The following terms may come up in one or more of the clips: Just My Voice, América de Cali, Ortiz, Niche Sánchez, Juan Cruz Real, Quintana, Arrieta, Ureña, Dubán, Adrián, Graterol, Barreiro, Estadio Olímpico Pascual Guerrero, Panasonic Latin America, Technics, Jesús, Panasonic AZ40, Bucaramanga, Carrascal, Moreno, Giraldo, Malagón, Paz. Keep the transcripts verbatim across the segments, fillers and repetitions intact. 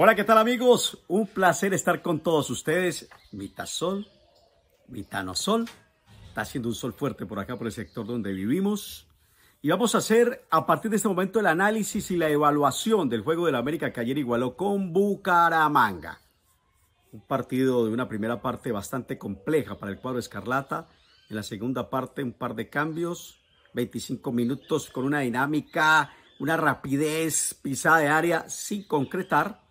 Hola, ¿qué tal amigos? Un placer estar con todos ustedes. Mitad sol, mitad no sol. Está haciendo un sol fuerte por acá, por el sector donde vivimos. Y vamos a hacer a partir de este momento el análisis y la evaluación del juego de la América que ayer igualó con Bucaramanga. Un partido de una primera parte bastante compleja para el cuadro escarlata. En la segunda parte un par de cambios, veinticinco minutos con una dinámica, una rapidez, pisada de área sin concretar.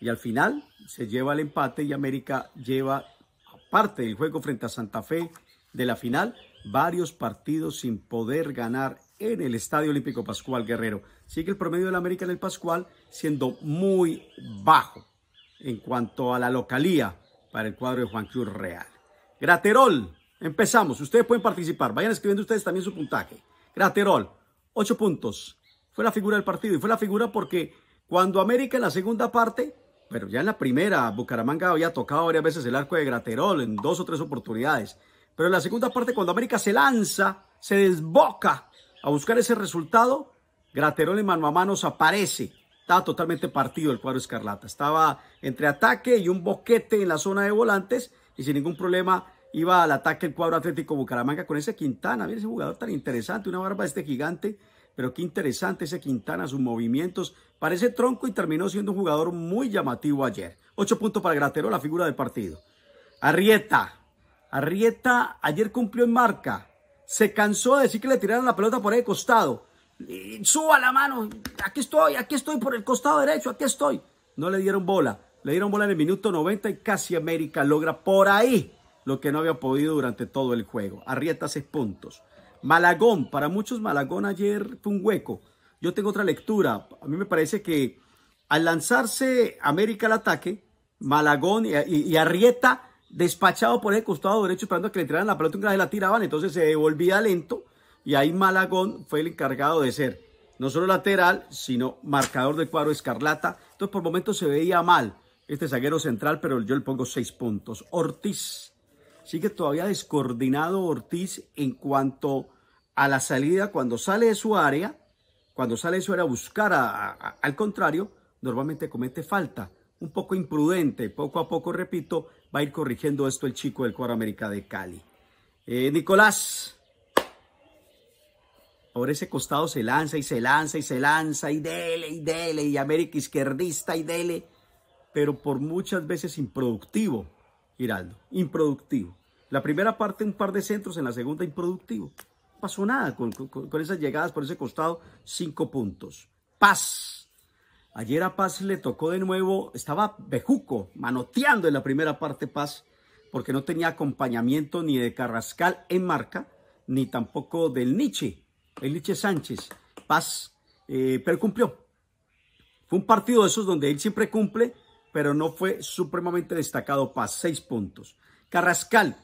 Y al final se lleva el empate y América lleva, aparte del juego frente a Santa Fe de la final, varios partidos sin poder ganar en el Estadio Olímpico Pascual Guerrero. Sigue el promedio de la América en el Pascual siendo muy bajo en cuanto a la localía para el cuadro de Juan Cruz Real. Graterol, empezamos. Ustedes pueden participar. Vayan escribiendo ustedes también su puntaje. Graterol, ocho puntos. Fue la figura del partido y fue la figura porque cuando América en la segunda parte... Pero ya en la primera, Bucaramanga había tocado varias veces el arco de Graterol en dos o tres oportunidades. Pero en la segunda parte, cuando América se lanza, se desboca a buscar ese resultado, Graterol en mano a mano aparece. Estaba totalmente partido el cuadro escarlata. Estaba entre ataque y un boquete en la zona de volantes y sin ningún problema iba al ataque el cuadro Atlético Bucaramanga con ese Quintana. Mira ese jugador tan interesante, una barba de este gigante. Pero qué interesante ese Quintana, sus movimientos. Parece tronco y terminó siendo un jugador muy llamativo ayer. Ocho puntos para Graterol, la figura del partido. Arrieta. Arrieta ayer cumplió en marca. Se cansó de decir que le tiraran la pelota por ahí de costado. Suba la mano. Aquí estoy, aquí estoy por el costado derecho, aquí estoy. No le dieron bola. Le dieron bola en el minuto noventa y casi América logra por ahí lo que no había podido durante todo el juego. Arrieta, seis puntos. Malagón, para muchos Malagón ayer fue un hueco. Yo tengo otra lectura. A mí me parece que al lanzarse América al ataque, Malagón y, y, y Arrieta despachado por el costado derecho esperando a que le tiraran la pelota, un gran la tiraban, entonces se devolvía lento y ahí Malagón fue el encargado de ser no solo lateral, sino marcador del cuadro escarlata. Entonces por momentos se veía mal este zaguero central, pero yo le pongo seis puntos. Ortiz. Sigue todavía descoordinado Ortiz en cuanto a la salida. Cuando sale de su área, cuando sale de su área a buscar a, a, a, al contrario, normalmente comete falta. Un poco imprudente, poco a poco, repito, va a ir corrigiendo esto el chico del cuadro América de Cali. Eh, Nicolás, por ese costado se lanza y se lanza y se lanza y dele y dele y América izquierdista y dele, pero por muchas veces improductivo. Giraldo, improductivo. La primera parte un par de centros, en la segunda improductivo. No pasó nada con, con, con esas llegadas por ese costado, cinco puntos. Paz. Ayer a Paz le tocó de nuevo, estaba bejuco, manoteando en la primera parte Paz, porque no tenía acompañamiento ni de Carrascal en marca, ni tampoco del Niche, el Niche Sánchez. Paz, eh, pero cumplió. Fue un partido de esos donde él siempre cumple, pero no fue supremamente destacado. Paz, seis puntos. Carrascal,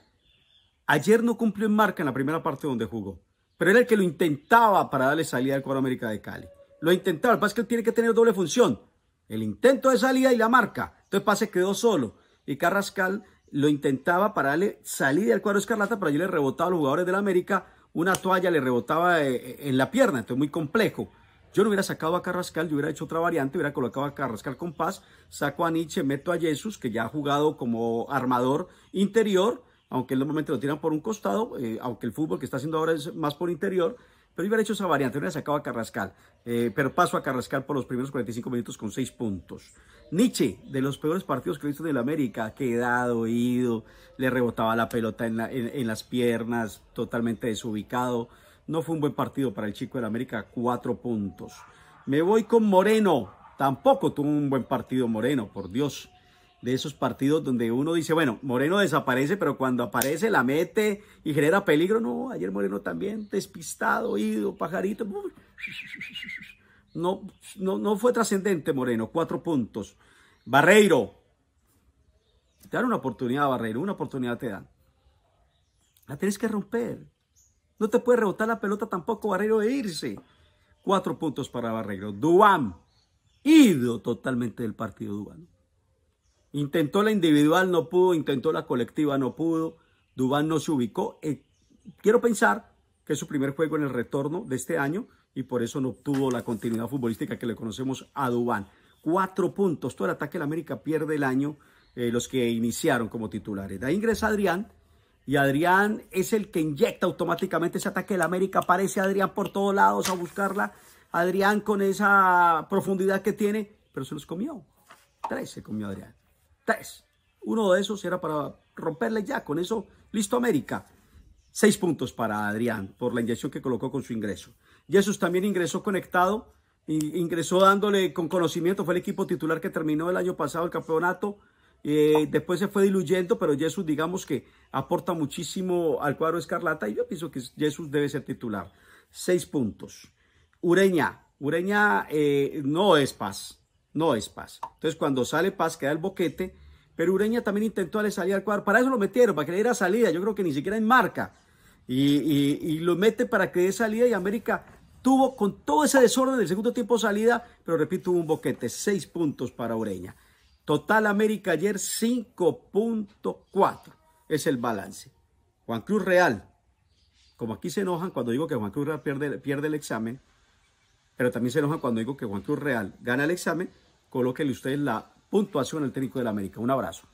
ayer no cumplió en marca en la primera parte donde jugó, pero era el que lo intentaba para darle salida al cuadro América de Cali. Lo intentaba, lo que pasa es que él tiene que tener doble función, el intento de salida y la marca. Entonces Paz se quedó solo y Carrascal lo intentaba para darle salida al cuadro escarlata, pero allí le rebotaba a los jugadores del América, una toalla le rebotaba en la pierna, entonces muy complejo. Yo no hubiera sacado a Carrascal, yo hubiera hecho otra variante, hubiera colocado a Carrascal con Paz, saco a Niche, meto a Jesús, que ya ha jugado como armador interior, aunque normalmente lo tiran por un costado, eh, aunque el fútbol que está haciendo ahora es más por interior, pero yo hubiera hecho esa variante, hubiera sacado a Carrascal, eh, pero paso a Carrascal por los primeros cuarenta y cinco minutos con seis puntos. Niche, de los peores partidos que he visto en el América, quedado, ido, le rebotaba la pelota en, la, en, en las piernas, totalmente desubicado. No fue un buen partido para el chico del América, cuatro puntos. Me voy con Moreno. Tampoco tuvo un buen partido Moreno, por Dios. De esos partidos donde uno dice, bueno, Moreno desaparece, pero cuando aparece la mete y genera peligro. No, ayer Moreno también despistado, ido, pajarito. No, no, no fue trascendente Moreno, cuatro puntos. Barreiro. Te dan una oportunidad, Barreiro, una oportunidad te dan. La tienes que romper. No te puede rebotar la pelota tampoco, Barreiro, de irse. Cuatro puntos para Barreiro. Dubán, ido totalmente del partido Dubán. Intentó la individual, no pudo. Intentó la colectiva, no pudo. Dubán no se ubicó. Eh, quiero pensar que es su primer juego en el retorno de este año y por eso no obtuvo la continuidad futbolística que le conocemos a Dubán. cuatro puntos. Todo el ataque de la América pierde el año, eh, los que iniciaron como titulares. De ahí ingresa Adrián, y Adrián es el que inyecta automáticamente ese ataque de la América. Aparece Adrián por todos lados a buscarla. Adrián con esa profundidad que tiene, pero se los comió. Tres se comió Adrián. Tres. Uno de esos era para romperle ya. Con eso, listo América. Seis puntos para Adrián por la inyección que colocó con su ingreso. Jesús también ingresó conectado. Ingresó dándole con conocimiento. Fue el equipo titular que terminó el año pasado el campeonato. Eh, después se fue diluyendo, pero Jesús, digamos que aporta muchísimo al cuadro escarlata, y yo pienso que Jesús debe ser titular. Seis puntos. Ureña, Ureña eh, no es Paz, no es Paz. Entonces cuando sale Paz queda el boquete, pero Ureña también intentó darle salida al cuadro, para eso lo metieron, para que le diera salida, yo creo que ni siquiera en marca, y, y, y lo mete para que dé salida, y América tuvo con todo ese desorden del segundo tiempo salida, pero repito, hubo un boquete. Seis puntos para Ureña. Total América ayer cinco punto cuatro es el balance. Juan Cruz Real, como aquí se enojan cuando digo que Juan Cruz Real pierde, pierde el examen, pero también se enojan cuando digo que Juan Cruz Real gana el examen, colóquenle ustedes la puntuación al técnico del América. Un abrazo.